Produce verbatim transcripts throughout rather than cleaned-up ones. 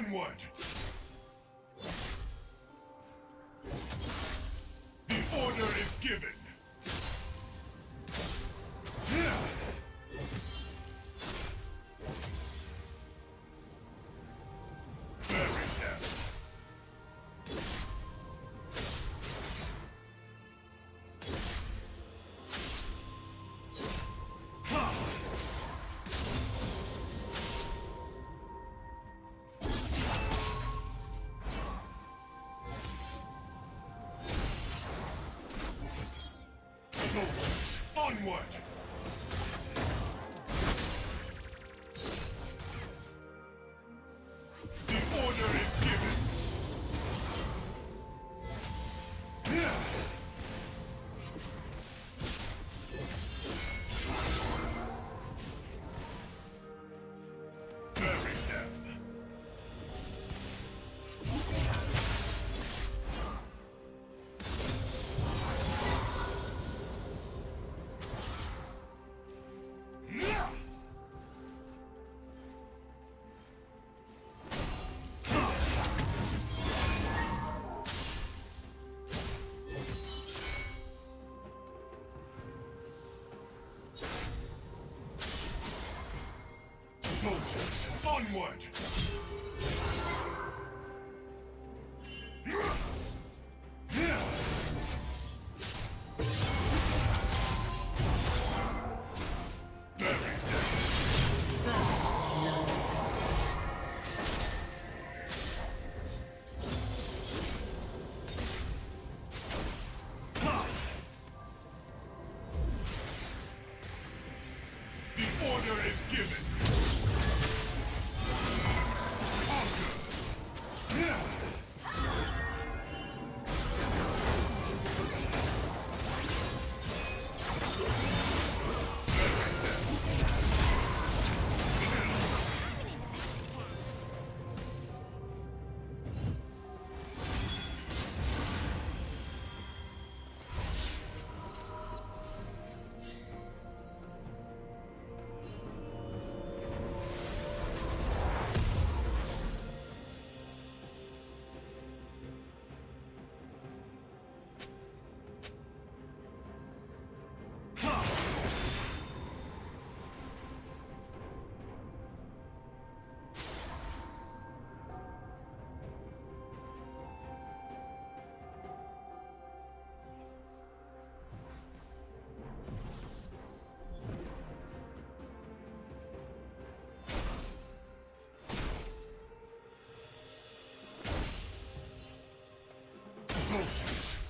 Onward! The order is given!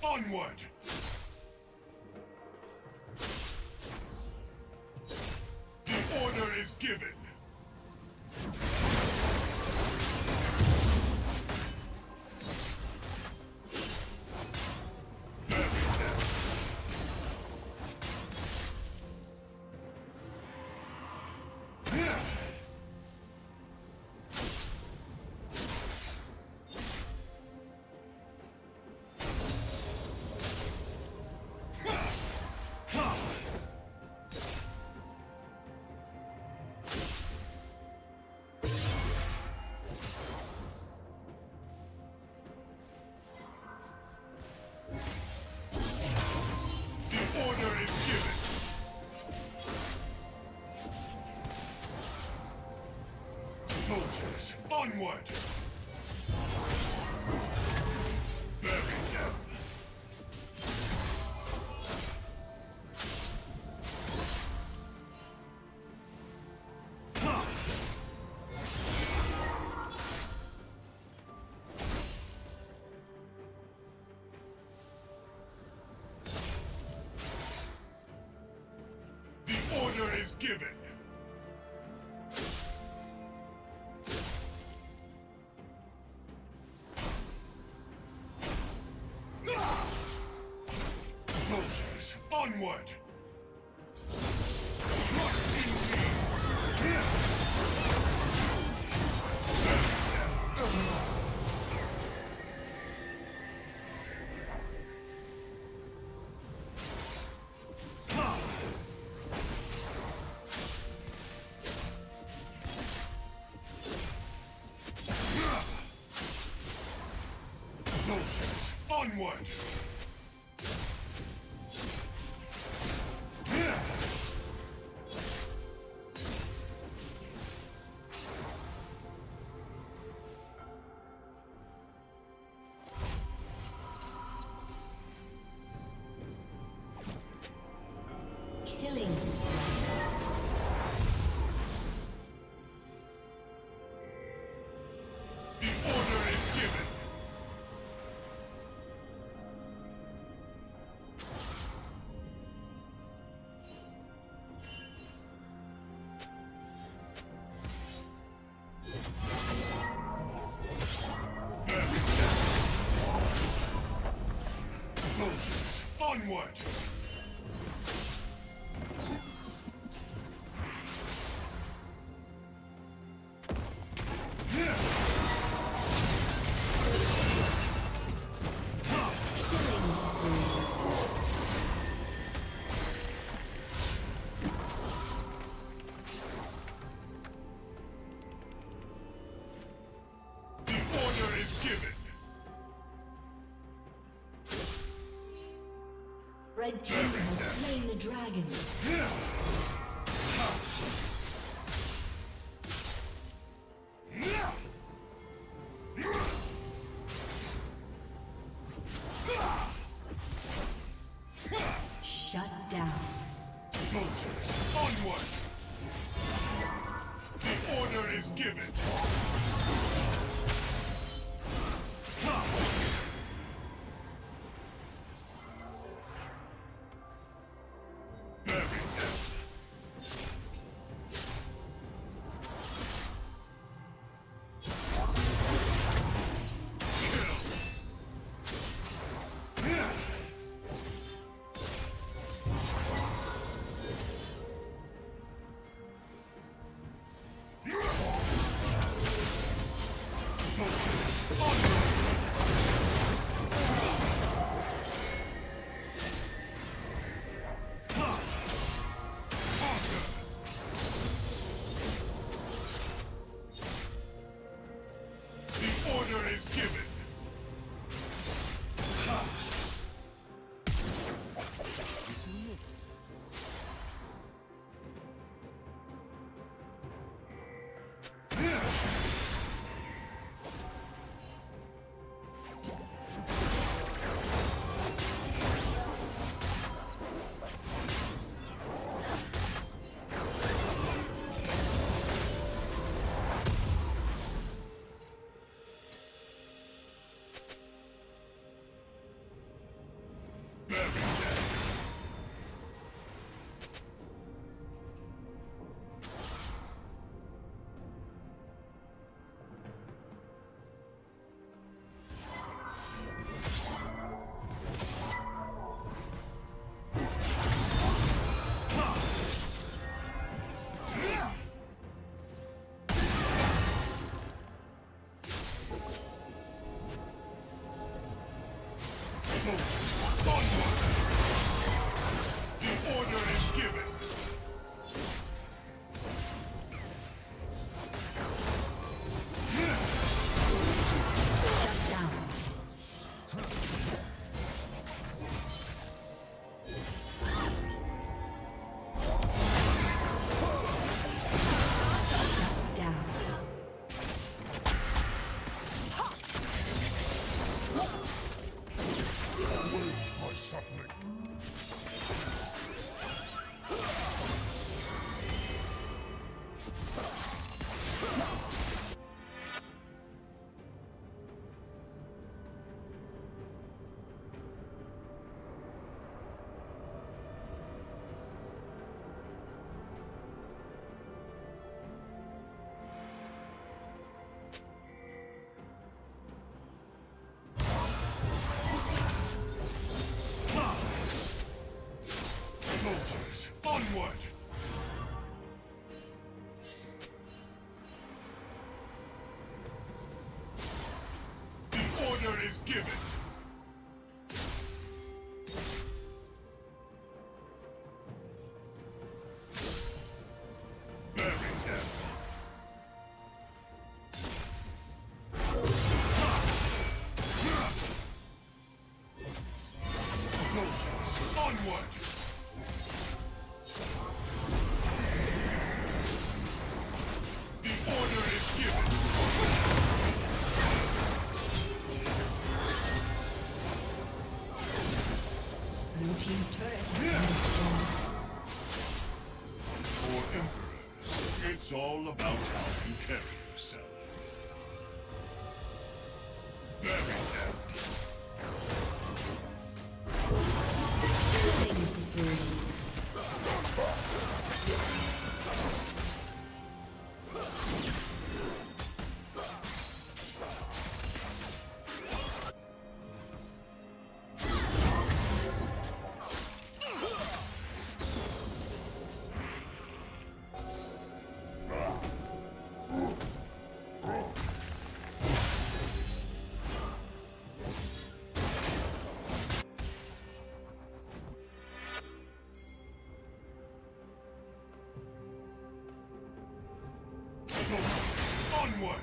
Onward! The order is given! Bury them! Soldiers, onward! The order is given! Soldiers, onward! The order is given! Soldiers, onward! Bury them! Ha! The order is given! Soldiers, onward! forward! Onward! Red team has slain the dragon. Shut down. Soldiers, onward! The order is given. Is given. Bury them. It's all about how you carry yourself. Bury them. Killing spree. Onward!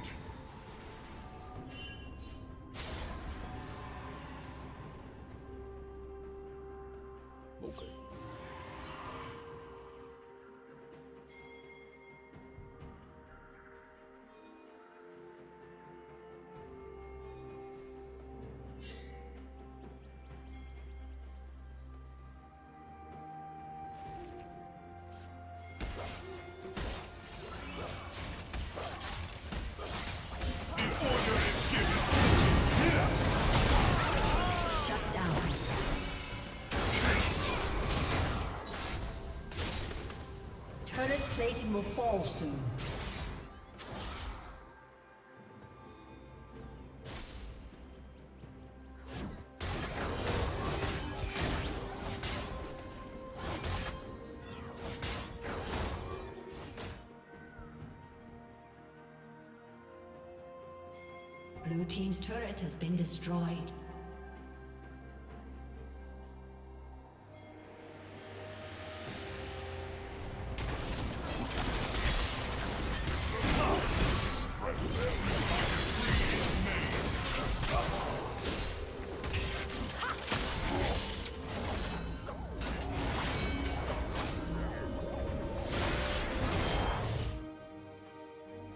Plating will fall soon. Blue team's turret has been destroyed.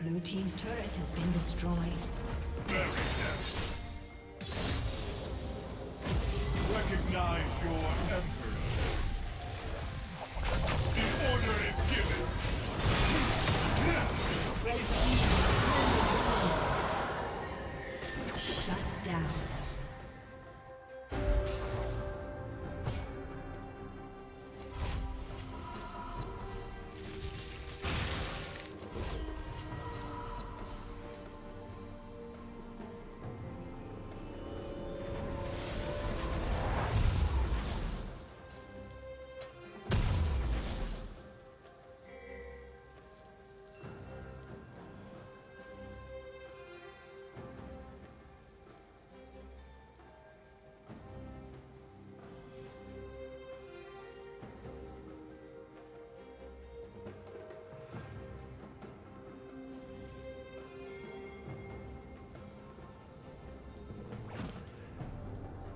Blue team's turret has been destroyed. Very nice. Recognize your emperor. The order is given. Red team. Shut down.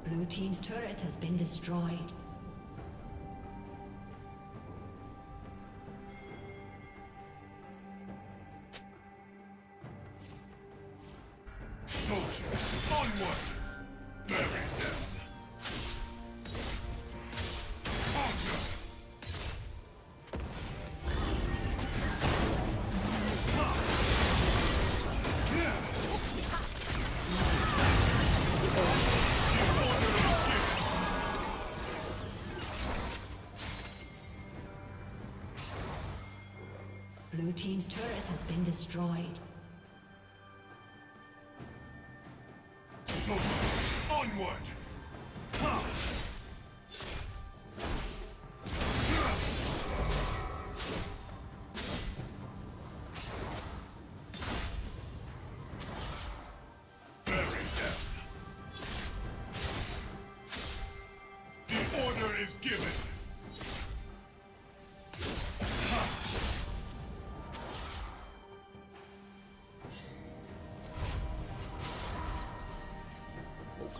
Blue team's turret has been destroyed. Soldiers, onward! Bury them! Blue team's turret has been destroyed. Soldiers, onward! Ha! Bury them. The order is given. Okay.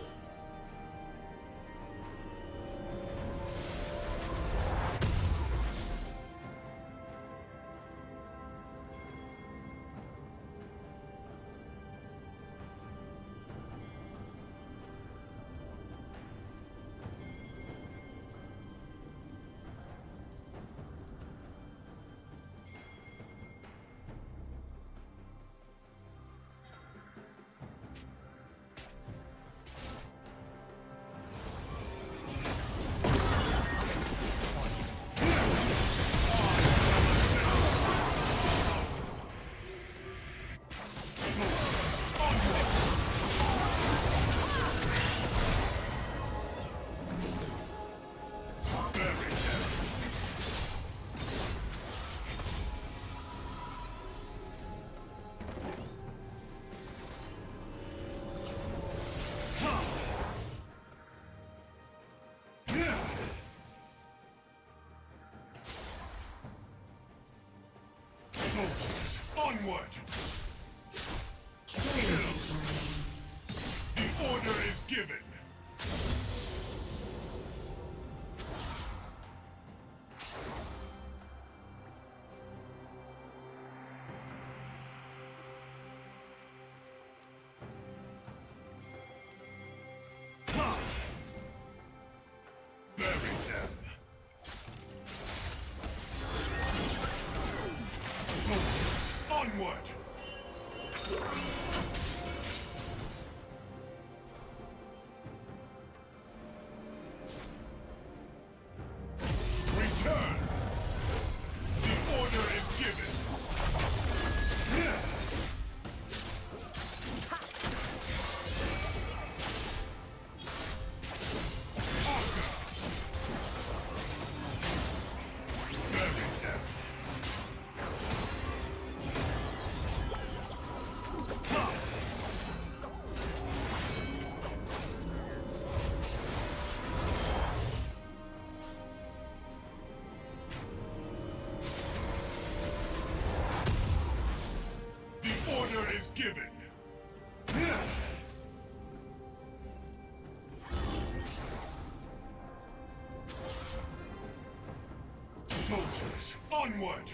Soldiers, onward! Kill. The order is given! Given. Soldiers, onward!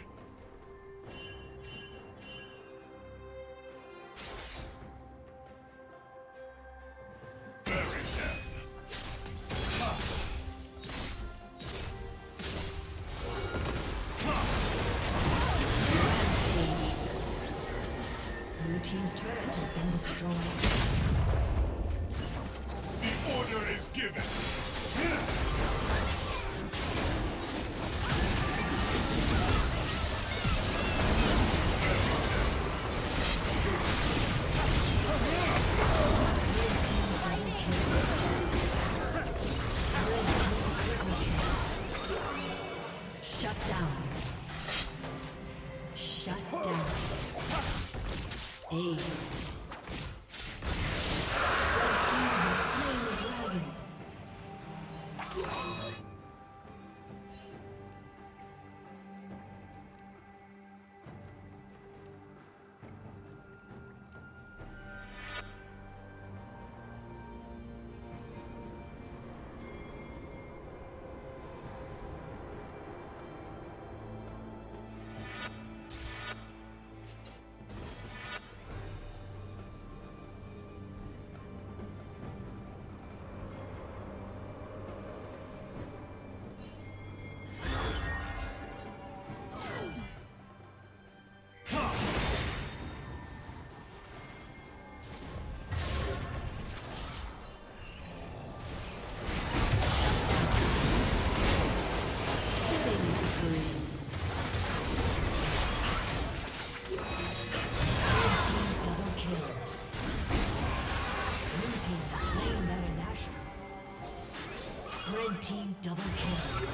Double kill.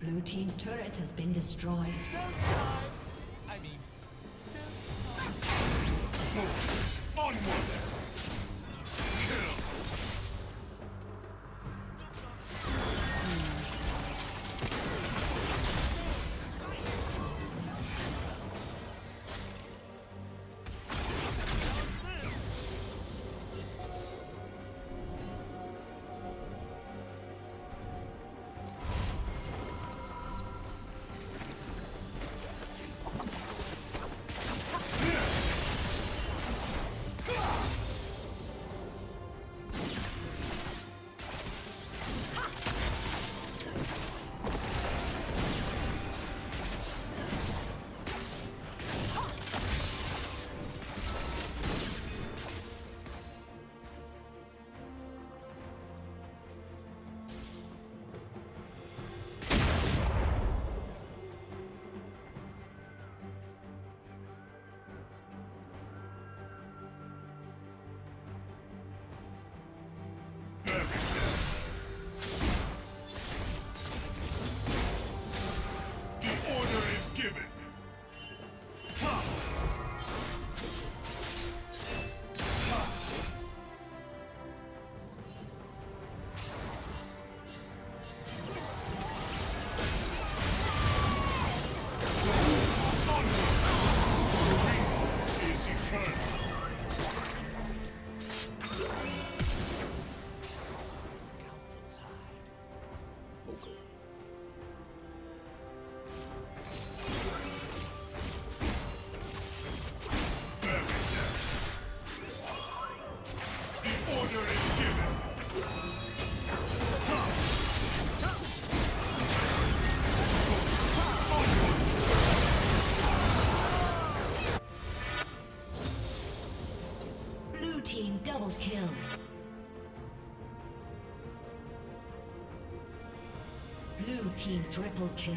Blue team's turret has been destroyed. Still alive. I mean, still alive. Soldiers, onward! Come on! Blue team triple kill.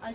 A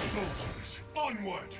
Soldiers, onward!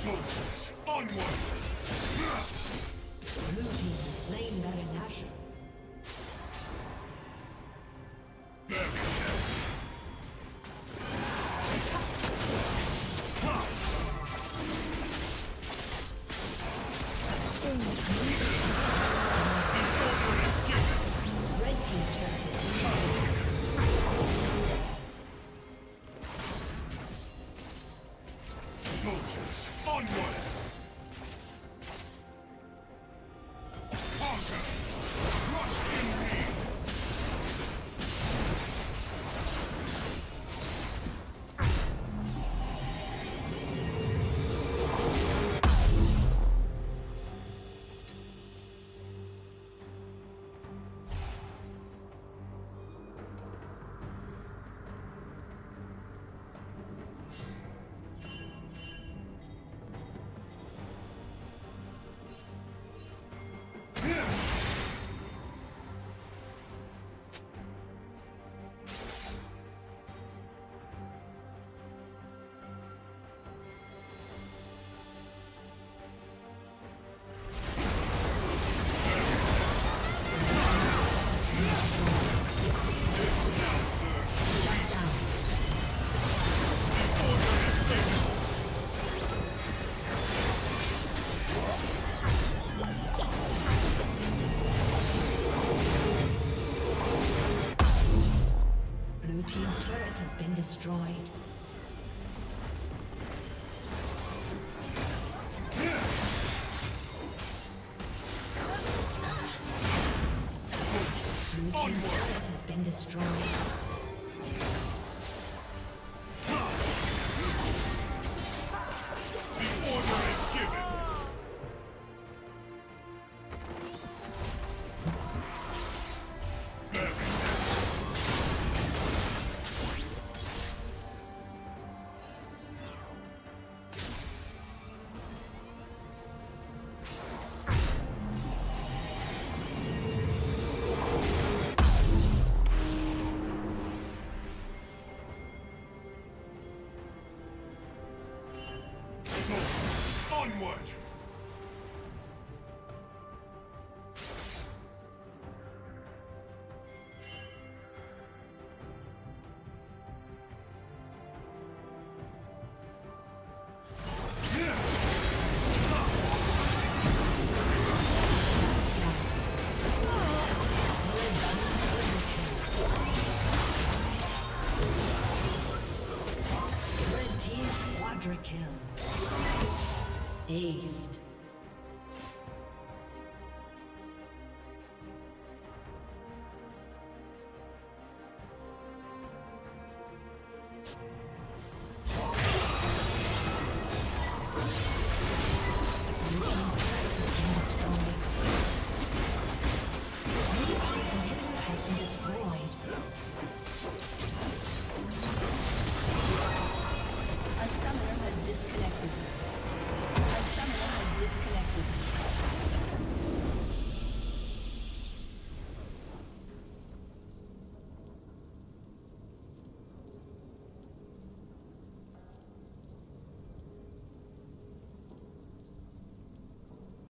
Soldiers, onward! Blue team has slain Baron Nashor. Destroyed. Onward. Has been destroyed. The order is given. Onward! Aced. A summoner has disconnected.